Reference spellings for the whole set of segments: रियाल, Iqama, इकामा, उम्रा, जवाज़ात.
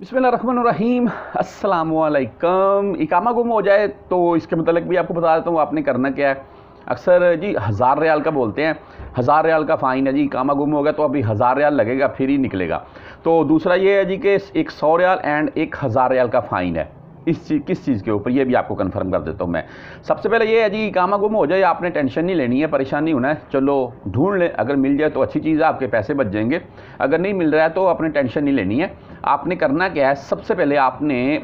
बिस्मिल्लाहिर्रहमानिर्रहीम, अस्सलामुअलैकुम। इकामा गुम हो जाए तो इसके मतलब भी आपको बता देता हूँ आपने करना क्या है। अक्सर जी 1000 रियाल का बोलते हैं, 1000 रियाल का फ़ाइन है जी। इकामा गुम होगा तो अभी 1000 रियाल लगेगा फिर ही निकलेगा। तो दूसरा ये है जी कि 100 रियाल एंड 1000 रियाल का फ़ाइन है। इस चीज़ किस चीज़ के ऊपर ये भी आपको कंफर्म कर देता हूँ मैं। सबसे पहले ये है जी इकामा गुम हो जाए आपने टेंशन नहीं लेनी है, परेशान नहीं होना है। चलो ढूंढ लें, अगर मिल जाए तो अच्छी चीज़ है, आपके पैसे बच जाएंगे। अगर नहीं मिल रहा है तो आपने टेंशन नहीं लेनी है। आपने करना क्या है, सबसे पहले आपने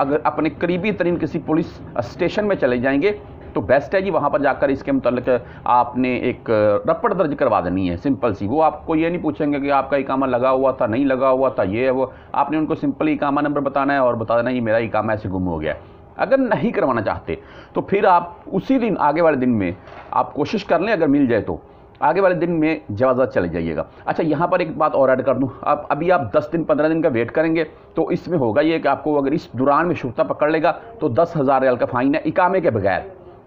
अगर अपने करीबी तरीन किसी पुलिस स्टेशन में चले जाएंगे तो बेस्ट है जी। वहाँ पर जाकर इसके मतलब आपने एक रपट दर्ज करवा देनी है, सिंपल सी। वो आपको ये नहीं पूछेंगे कि आपका इकामा लगा हुआ था, नहीं लगा हुआ था, ये है वो। आपने उनको सिंपल इकामा नंबर बताना है और बता देना ये मेरा इकामा ऐसे गुम हो गया है। अगर नहीं करवाना चाहते तो फिर आप उसी दिन आगे वाले दिन में आप कोशिश कर लें, अगर मिल जाए तो आगे वाले दिन में जवाज़ा चले जाइएगा। अच्छा, यहाँ पर एक बात और ऐड कर दूँ। अब अभी आप 10 दिन 15 दिन का वेट करेंगे तो इसमें होगा ये कि आपको अगर इस दौरान में शुरता पकड़ लेगा तो 10,000 रियाल का फ़ाइन है।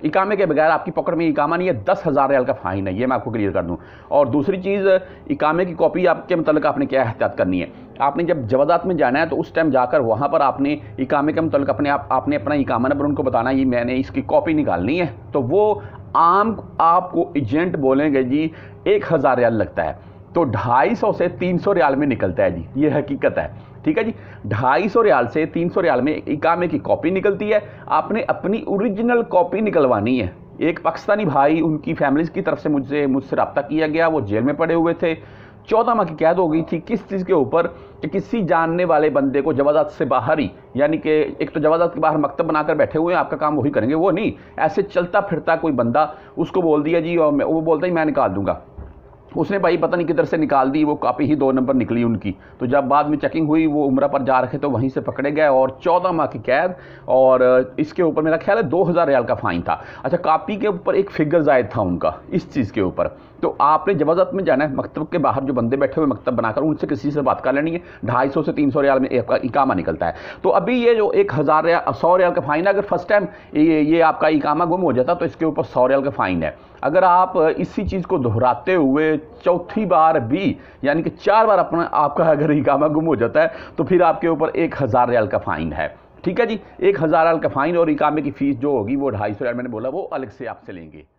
इकामे के बगैर आपकी पकड़ में इकामा नहीं है, 10,000 रियाल का फ़ाइन है, ये मैं आपको क्लियर कर दूँ। और दूसरी चीज़, इकामे की कॉपी आपके मतलब आपने क्या एहतियात करनी है। आपने जब जवादात में जाना है तो उस टाइम जाकर वहाँ पर आपने इकामे के मतलब अपने आपने अपना इकामा नंबर उनको बताना है, ये मैंने इसकी कॉपी निकालनी है। तो वो आम आपको एजेंट बोलेंगे जी 1000 रियाल लगता है, तो 250 से 300 रियाल में निकलता है जी। ये हकीकत है, ठीक है जी। 250 रियाल से 300 रियाल में इकामे की कॉपी निकलती है। आपने अपनी ओरिजिनल कॉपी निकलवानी है। एक पाकिस्तानी भाई, उनकी फैमिलीज़ की तरफ से मुझसे रब्ता किया गया, वो जेल में पड़े हुए थे, 14 माह की कैद हो गई थी। किस चीज़ के ऊपर कि किसी जानने वाले बंदे को जवाज़ात से बाहर ही, यानी कि एक तो जवाज़ात के बाहर मकतब बनाकर बैठे हुए हैं, आपका काम वही करेंगे, वो नहीं ऐसे चलता फिरता कोई बंदा, उसको बोल दिया जी और वो बोलता ही मैं निकाल दूंगा। उसने भाई पता नहीं किधर से निकाल दी, वो कापी ही 2 नंबर निकली उनकी। तो जब बाद में चेकिंग हुई, वो उम्रा पर जा रखे, तो वहीं से पकड़े गए और 14 माह की कैद और इसके ऊपर मेरा ख्याल है 2000 रियाल का फ़ाइन था। अच्छा, कापी के ऊपर एक फिगर जायद था उनका, इस चीज़ के ऊपर। तो आपने जवाज़त में जाना है, मकतब के बाहर जो बंदे बैठे हुए मकतब बनाकर उनसे किसी से बात कर लेनी है। 250 से 300 रियाल में इकामा निकलता है। तो अभी ये जो 100 रियाल का फ़ाइन है, अगर फर्स्ट टाइम ये आपका इकामा गुम हो जाता तो इसके ऊपर 100 रियाल का फ़ाइन है। अगर आप इसी चीज़ को दोहराते हुए चौथी बार भी, यानी कि 4 बार अपना आपका अगर इकामा गुम हो जाता है तो फिर आपके ऊपर 1000 रियाल का फ़ाइन है, ठीक है जी। 1000 रियाल का फ़ाइन और इकामे की फ़ीस जो होगी वो 250 रियाल मैंने बोला, वो अलग से आपसे लेंगे।